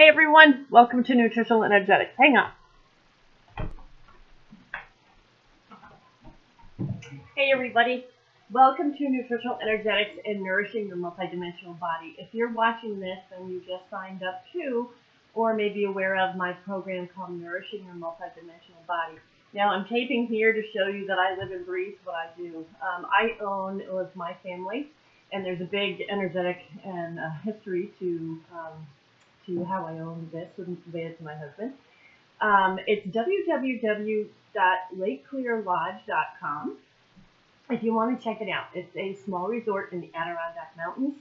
Hey everyone, welcome to Nutritional Energetics. Hang on. Hey everybody, welcome to Nutritional Energetics and Nourishing Your Multidimensional Body. If you're watching this and you just signed up to, or may be aware of my program called Nourishing Your Multidimensional Body. Now I'm taping here to show you that I live and breathe what I do. I own, it was my family, and there's a big energetic and history to how I own this and conveyed it to my husband. It's www.lakeclearlodge.com if you want to check it out. It's a small resort in the Adirondack Mountains.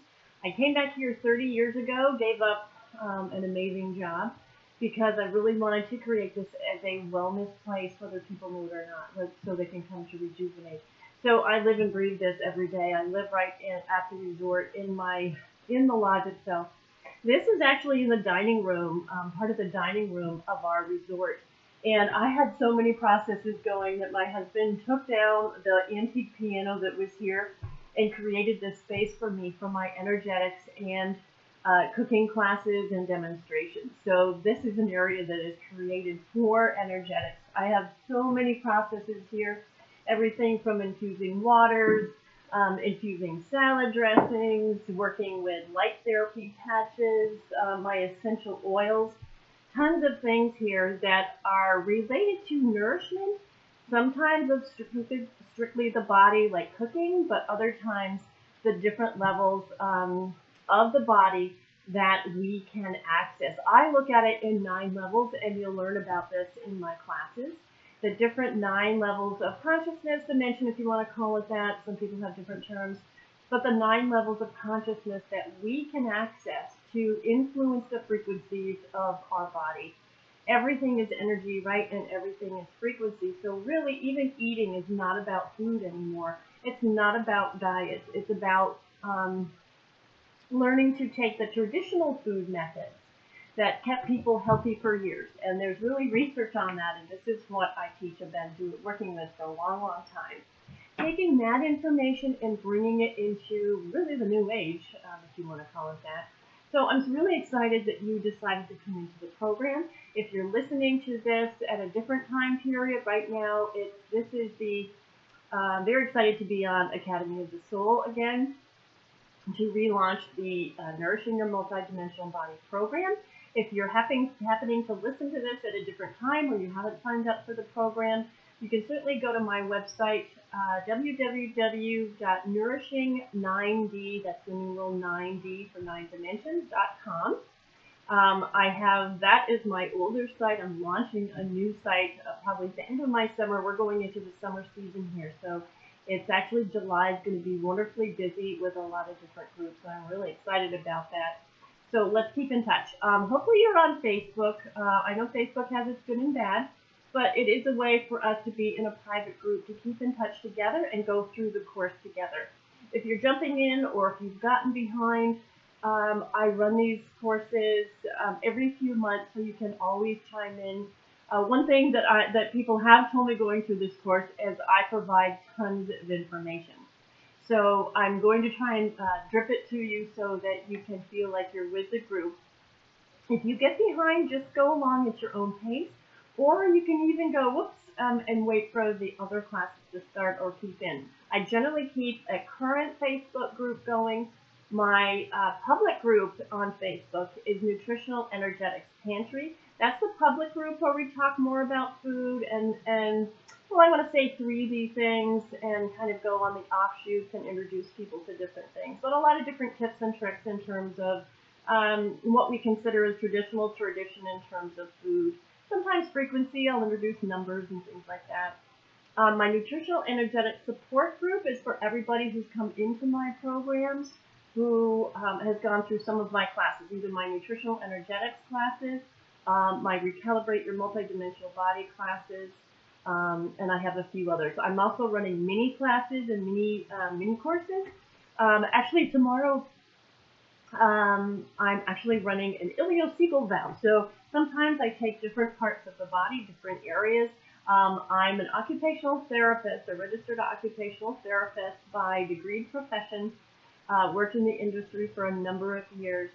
I came back here 30 years ago, gave up an amazing job because I really wanted to create this as a wellness place, whether people knew it or not, so they can come to rejuvenate. So I live and breathe this every day. I live right at the resort in the lodge itself. This is actually in the dining room, part of the dining room of our resort. And I had so many processes going that my husband took down the antique piano that was here and created this space for me for my energetics and cooking classes and demonstrations. So this is an area that is created for energetics. I have so many processes here, everything from infusing waters, infusing salad dressings, working with light therapy patches, my essential oils, tons of things here that are related to nourishment, sometimes of strictly the body, like cooking, but other times the different levels of the body that we can access. I look at it in 9 levels, and you'll learn about this in my classes. The different 9 levels of consciousness dimension, if you want to call it that. Some people have different terms. But the 9 levels of consciousness that we can access to influence the frequencies of our body. Everything is energy, right? And everything is frequency. So really, even eating is not about food anymore. It's not about diets. It's about learning to take the traditional food methods that kept people healthy for years. And there's really research on that, and this is what I teach. I've been working with for a long, long time. Taking that information and bringing it into really the new age, if you want to call it that. So I'm really excited that you decided to come into the program. If you're listening to this at a different time period, right now, they're excited to be on Academy of the Soul again to relaunch the Nourishing Your Multidimensional Body program. If you're happening to listen to this at a different time or you haven't signed up for the program, you can certainly go to my website, www.nourishing9d, that's the numeral 9d for 9 dimensions.com. I have, that is my older site. I'm launching a new site probably at the end of my summer. We're going into the summer season here. So it's actually, July is going to be wonderfully busy with a lot of different groups. So I'm really excited about that. So let's keep in touch. Hopefully you're on Facebook. I know Facebook has its good and bad, but it is a way for us to be in a private group to keep in touch together and go through the course together. If you're jumping in or if you've gotten behind, I run these courses every few months, so you can always chime in. One thing that people have told me going through this course is I provide tons of information. So I'm going to try and drip it to you so that you can feel like you're with the group. If you get behind, just go along at your own pace, or you can even go, whoops, and wait for the other classes to start or keep in. I generally keep a current Facebook group going. My public group on Facebook is Nutritional Energetics Pantry. That's the public group where we talk more about food and well, I want to say 3D things and kind of go on the offshoots and introduce people to different things. But a lot of different tips and tricks in terms of what we consider as traditional tradition in terms of food. Sometimes frequency, I'll introduce numbers and things like that. My Nutritional Energetic Support Group is for everybody who's come into my programs, who has gone through some of my classes, either my Nutritional Energetics classes, my Recalibrate Your Multidimensional Body classes, and I have a few others. I'm also running mini classes and mini courses. Actually, tomorrow I'm actually running an ileocecal vow. So sometimes I take different parts of the body, different areas. I'm an occupational therapist, a registered occupational therapist by degree profession, worked in the industry for a number of years.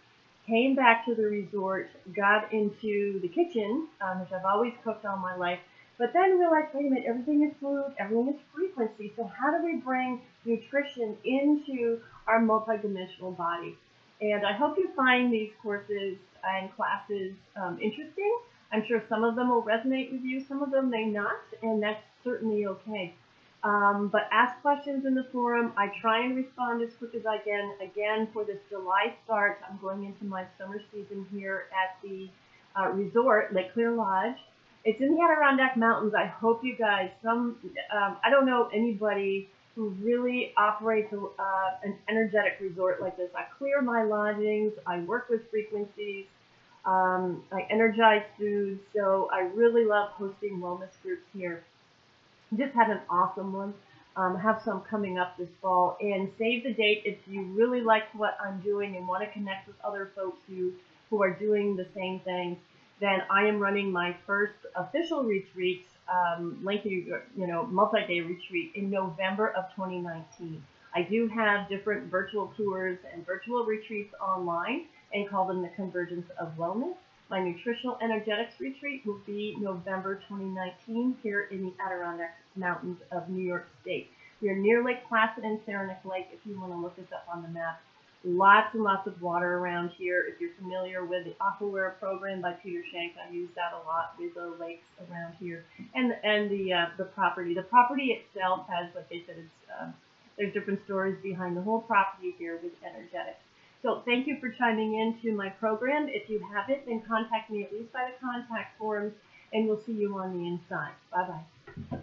came back to the resort, got into the kitchen, which I've always cooked all my life, but then realized, wait a minute, everything is fluid, everything is frequency, so how do we bring nutrition into our multidimensional body? And I hope you find these courses and classes interesting. I'm sure some of them will resonate with you, some of them may not, and that's certainly okay. But ask questions in the forum. I try and respond as quick as I can. Again, for this July start, I'm going into my summer season here at the resort, Lake Clear Lodge. It's in the Adirondack Mountains. I hope you guys, I don't know anybody who really operates an energetic resort like this. I clear my lodgings. I work with frequencies. I energize food. So I really love hosting wellness groups here. Just had an awesome one. Have some coming up this fall. And save the date if you really like what I'm doing and want to connect with other folks who are doing the same thing. Then I am running my first official retreat, lengthy, multi-day retreat in November of 2019. I do have different virtual tours and virtual retreats online and call them the Convergence of Wellness. My Nutritional Energetics Retreat will be November 2019 here in the Adirondack Mountains of New York State. We are near Lake Placid and Saranac Lake if you want to look this up on the map. Lots and lots of water around here. If you're familiar with the AquaAware program by Peter Shank, I use that a lot with the lakes around here. And the property. The property itself has, like I said, there's different stories behind the whole property here with energetics. So thank you for chiming in to my program. If you haven't, then contact me at least by the contact forms, and we'll see you on the inside. Bye-bye.